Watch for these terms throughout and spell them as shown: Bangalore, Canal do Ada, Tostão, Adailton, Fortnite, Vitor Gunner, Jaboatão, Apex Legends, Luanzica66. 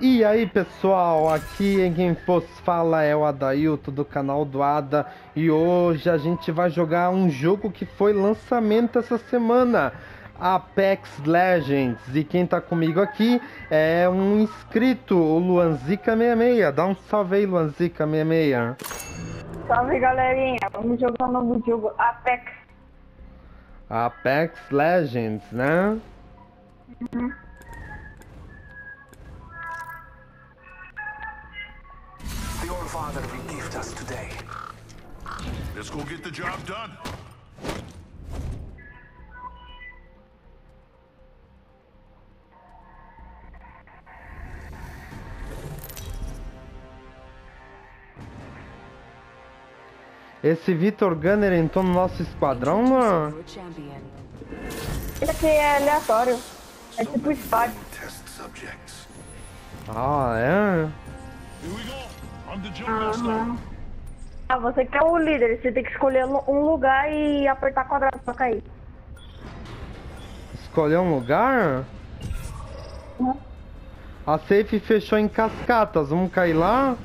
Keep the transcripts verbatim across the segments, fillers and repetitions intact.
E aí pessoal, aqui quem vos fala é o Adailton do canal do Ada, e hoje a gente vai jogar um jogo que foi lançamento essa semana, Apex Legends. E quem tá comigo aqui é um inscrito, o Luanzica sessenta e seis, dá um salve aí, Luanzica sessenta e seis. Salve galerinha, vamos jogar um novo jogo, Apex Apex Legends, né? Uhum. Your father will gift us today. Let's go get the job done. Esse Vitor Gunner entrou no nosso esquadrão, mano. Esse aqui é aleatório. É tipo spy. Ah, é? Uhum. Ah, você que é o líder. Você tem que escolher um lugar e apertar quadrado pra cair. Escolher um lugar? Uhum. A safe fechou em cascatas. Vamos cair lá?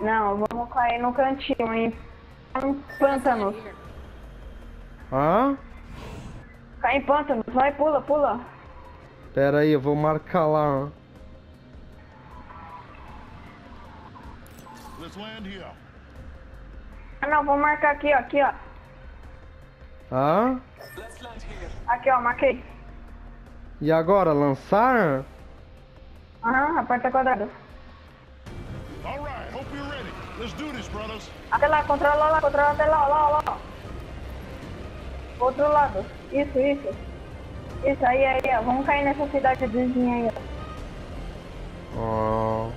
Não, vamos cair no cantinho, hein? Em pântanos. Hã? Cai em pântanos, vai, pula, pula. Pera aí, eu vou marcar lá. Ah não, vou marcar aqui, ó, aqui, ó. Hã? Aqui, ó, marquei. E agora, lançar? Aham, aperta quadrado. Até lá, controla lá, controla até lá, lá, lá. Outro lado. Isso, isso. Isso, aí, aí, ó. Vamos cair nessa cidade vizinha aí, ó. Oh.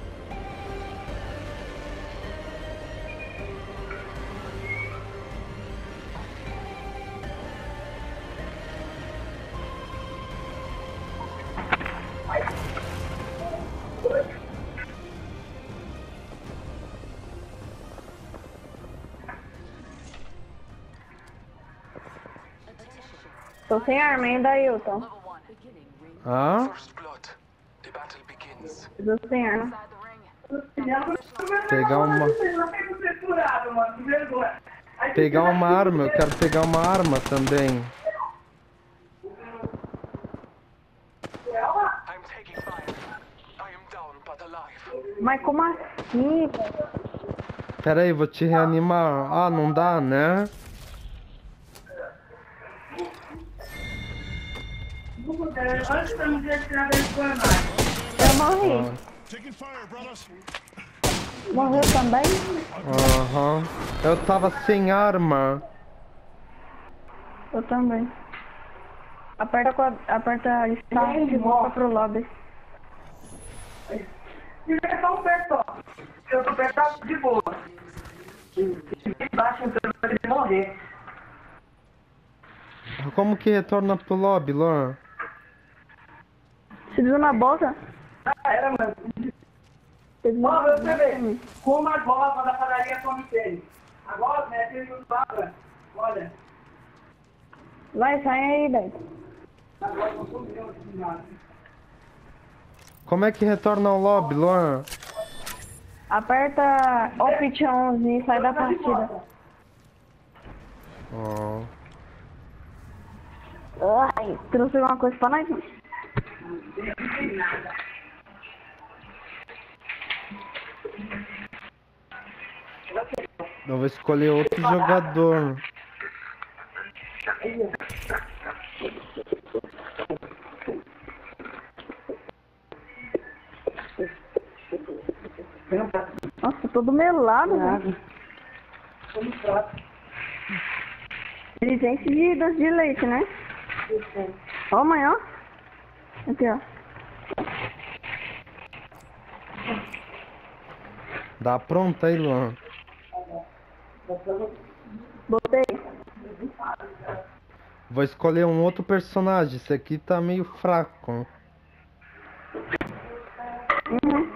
Tô sem arma ainda, Ailton. Hã? Tô sem arma. Pegar uma... Pegar uma arma, eu quero pegar uma arma também. Mas como assim? Pera aí, vou te reanimar. Ah, não dá, né? Eu morri. Ah. Morreu também? Aham. Uhum. Eu tava sem arma. Eu também. Aperta a aperta start e volta pro lobby. Diversão perto. Se eu apertar de boa. Se baixo, então eu vou morrer. Como que retorna pro lobby, Lor? Você viu na bolsa? Ah, era, mano. Ó, eu também. Como a gola da padaria come tênis. Agora, né, tem um bala. Olha. Vai, sai aí, velho. Agora eu sou meu de nada. Como é que retorna ao lobby, Luan? Aperta Option onze e sai da partida. Ó. Oh. Ai, trouxe alguma coisa pra nós? Nada. Eu vou escolher outro jogador. Nossa, todo melado, velho. Presente de doce de leite, né? Ó, mãe, ó. Aqui, ó. Dá pronta aí, Luan. Botei. Vou escolher um outro personagem. Esse aqui tá meio fraco. Uhum.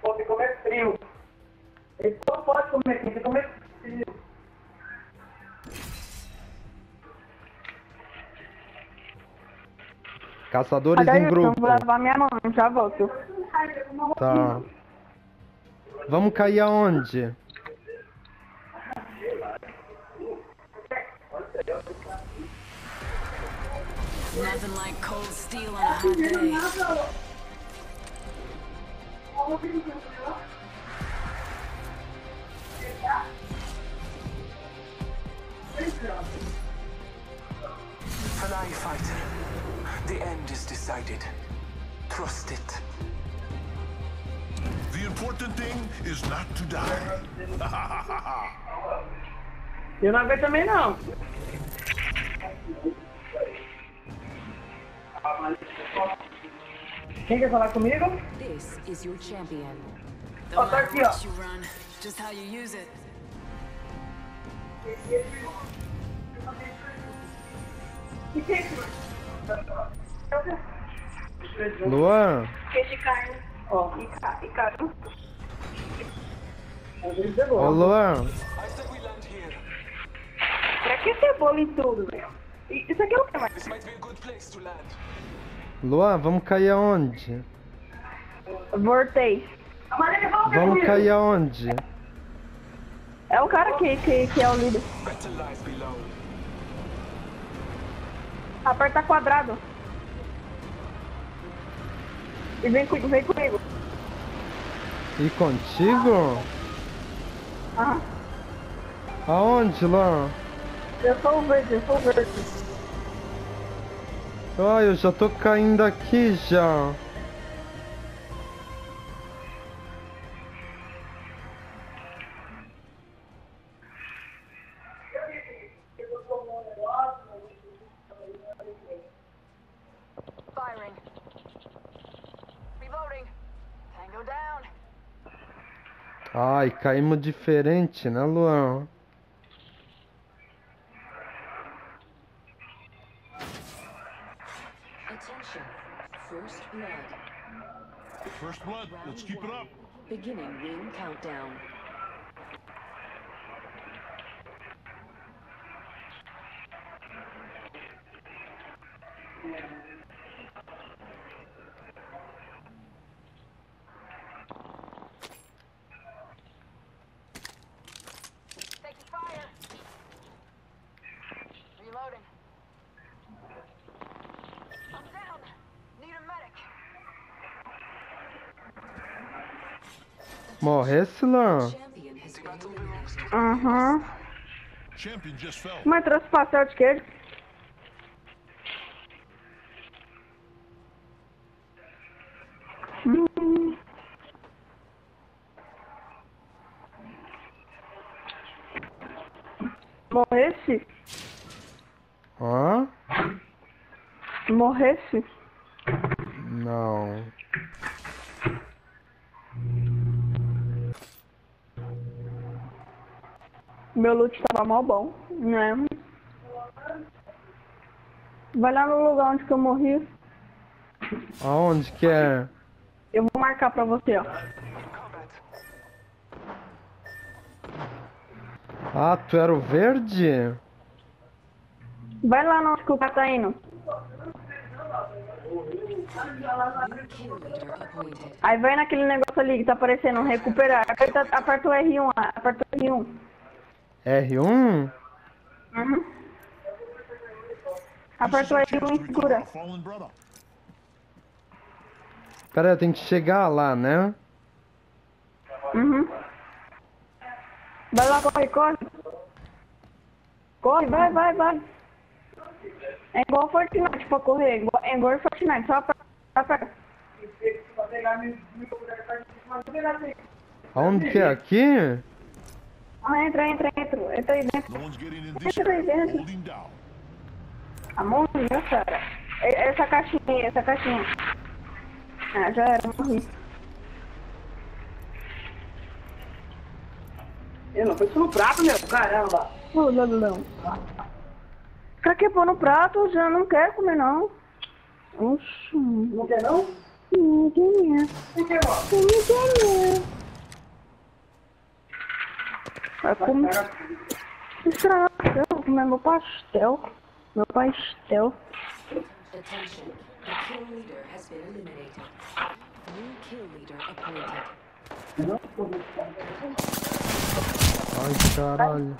Pode comer frio. Ele não pode comer frio, comer frio. Caçadores Adailton, em grupo. Eu vou levar minha mão, já volto. Tá. Vamos cair aonde? Nothing like cold steel on a hot day. An eye fighter. The end is decided. Trust it. The important thing is not to die. Eu não aguento também não. Quem quer falar comigo? This is your champion. Ó, tá aqui, ó. Just how you use it. Luan. Ó, e caro. Ó, Luan. Pra que cebola em tudo, velho? Isso aqui é o que mais? Luan, vamos cair aonde? Voltei. Vamos cair aonde? É o cara que, que, que é o líder. Aperta quadrado. E vem comigo, vem comigo. E contigo? Ah. Aonde, Luan? Eu sou o verde, eu sou o verde. Ai, eu já tô caindo aqui já. Firing. Reloading. Tango down. Ai, caímos diferente, né, Luan? First blood, let's keep it up. Beginning ring countdown. Taking fire. Reloading. I'm down. Need a medic. Morresse, Luan? Aham. Mas trouxe pastel de queijo. Hum. Morresse? Hã? Morresse? Não. Meu loot tava mal bom, né? Vai lá no lugar onde que eu morri. Aonde que é? Eu vou marcar pra você, ó. Ah, tu era o verde? Vai lá onde que o cara tá indo. Aí vai naquele negócio ali que tá aparecendo, recuperar. Aperta, aperta o R um lá, aperta o R um. R um? Uhum. Aperta o R um e segura. Pera, tem que chegar lá, né? Uhum. Vai lá, corre, corre. Corre, vai, vai, vai. É igual Fortnite pra correr, é igual Fortnite, só pra... Aonde que é? Aqui? Ah, entra, entra, entra. Entra aí dentro. Entra aí dentro. Amor, meu cara. Essa caixinha, essa caixinha. Ah, já era, morri. Eu não, foi no prato, meu, caramba. Ô, Lulão. Pra que pôr no prato? Já não quero comer, não. Oxi. Não quer, não? Não quer. Não quer, não. Vai comer. Estranho, vou comer meu pastel. Meu pastel. Ai, caralho.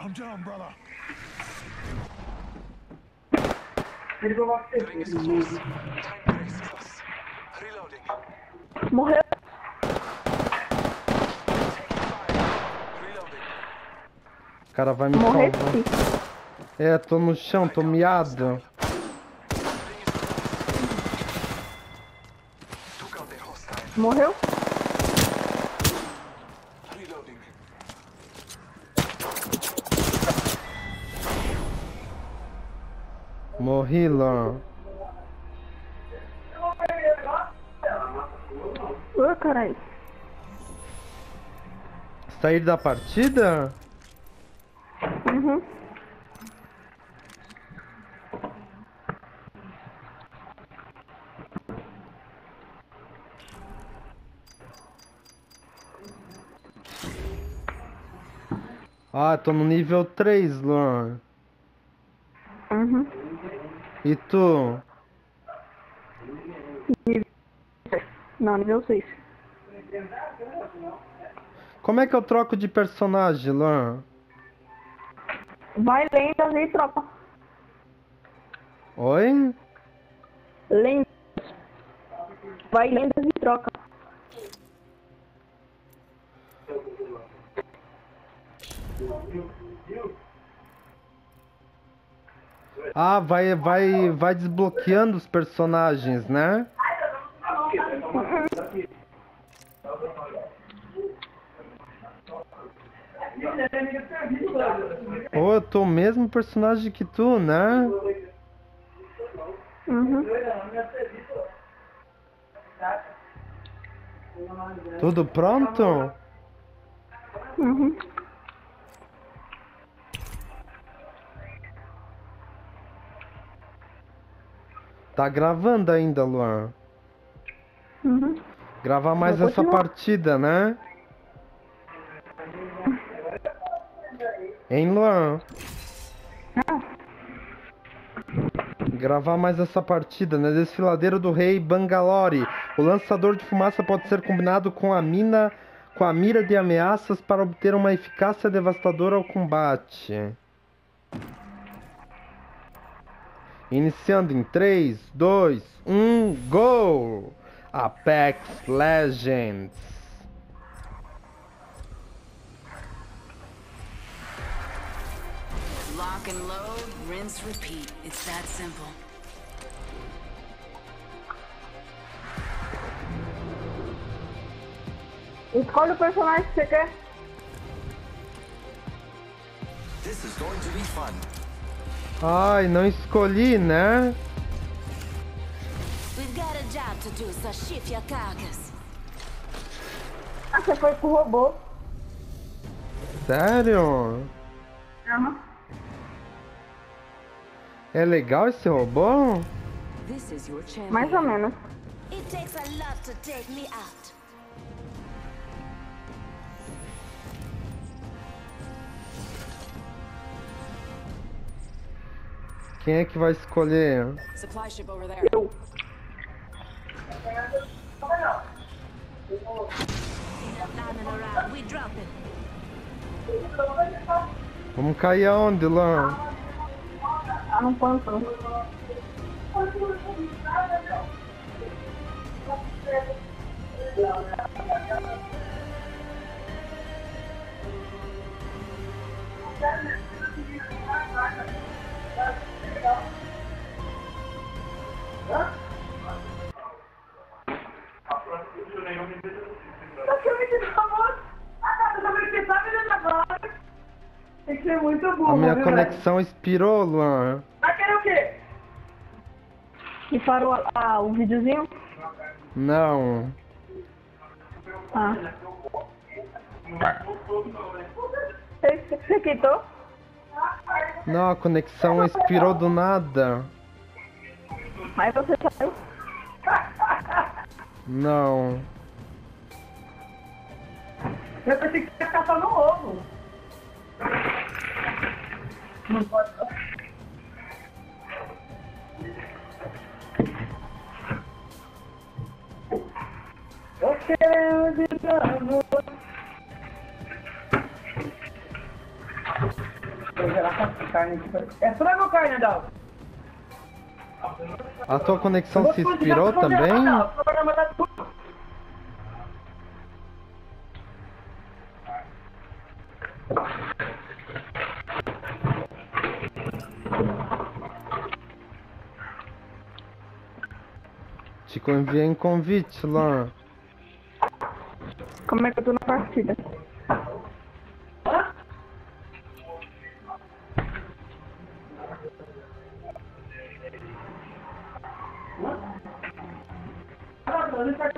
I'm down, brother. Morreu. O cara vai me morrer. É, tô no chão, tô miado. Morreu? Morri, Lon. Ô, caralho. Sair da partida? Uhum. Ah, tô no nível três, Luan. Uhum. E tu? Não, nível seis. Como é que eu troco de personagem, Luan? Vai lendas e tropa. Oi? Lendas. Vai lendas e troca. Ah, vai, vai, vai desbloqueando os personagens, né? Pô, eu tô o mesmo personagem que tu, né? Uhum. Tudo pronto? Uhum. Tá gravando ainda, Luan? Uhum. Gravar mais essa partida, né? Hein, Luan? Ah. Gravar mais essa partida, né? Desfiladeiro do Rei Bangalore. O lançador de fumaça pode ser combinado com a mina, com a mira de ameaças para obter uma eficácia devastadora ao combate. Iniciando em três, dois, um, GO! Apex Legends! Lock and load, rinse, repeat. It's that simple. Escolha o personagem que você quer. This is going to be fun. Ai, não escolhi, né? Ah, você foi com o robô. Sério? Uhum. É legal esse robô? Mais ou menos. Quem é que vai escolher? Eu. Vamos cair aonde, Luan? Ah, não posso. Muito bom, a minha viu, conexão velho? Expirou, Luan. Vai querer o quê? E parou a, a, o videozinho? Não. Ah. Você, você quitou? Não, a conexão expirou do nada. Mas você saiu? Não. Eu pensei que ia caçar no ovo. Não pode. Vou gerar quatro carne aqui pra... É só levar carne, Adalto. A tua conexão se expirou também? Não, tudo. Te enviei um convite, Luan. Como é que eu tô na partida?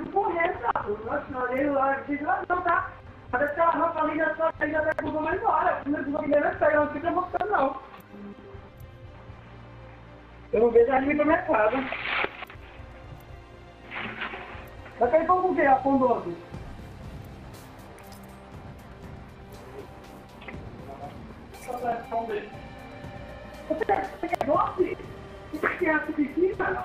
Eu não vejo a gente pra minha casa. Vai cair pão com o quê? A pão doce? Você quer doce? Você quer a suficiência?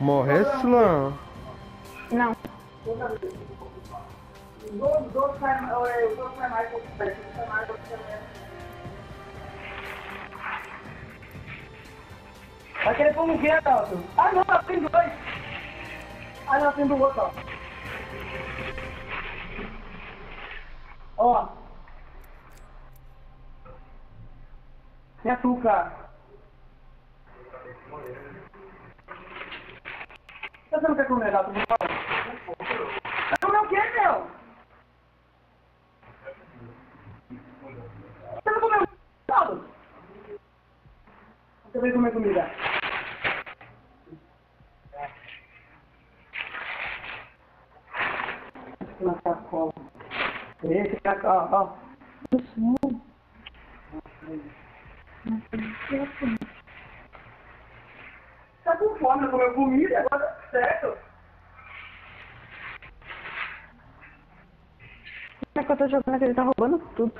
Morrer, Silão? Não. Os outros vai mais com o pé. Os outros mais com o pé. Aquele como que é, Dalton? Ah não, ela tem dois. Ah não, tem do outro, ó. Ó. Tem açúcar. Você não quer comer, Dalton? Vai comer o quê, meu? Você não comeu, Dalton? Você vai comer comida. Na sacola. Esse sacola, ó. Do sul. Tá com fome, eu comi comida, agora tá certo. É que eu tô jogando que ele tá roubando tudo.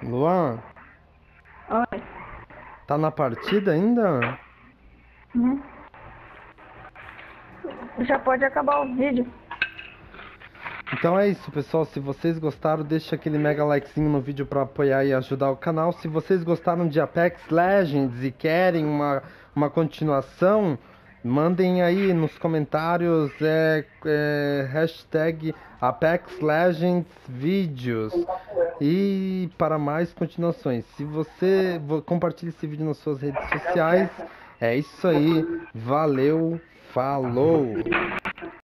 Luan? Oi. Tá na partida ainda? Uhum. Já pode acabar o vídeo. Então é isso, pessoal. Se vocês gostaram, deixa aquele mega likezinho no vídeo pra apoiar e ajudar o canal. Se vocês gostaram de Apex Legends e querem uma, uma continuação, mandem aí nos comentários é, é, hashtag Apex Legends Vídeos. E para mais continuações, se você compartilha esse vídeo nas suas redes sociais, é isso aí, valeu, falou!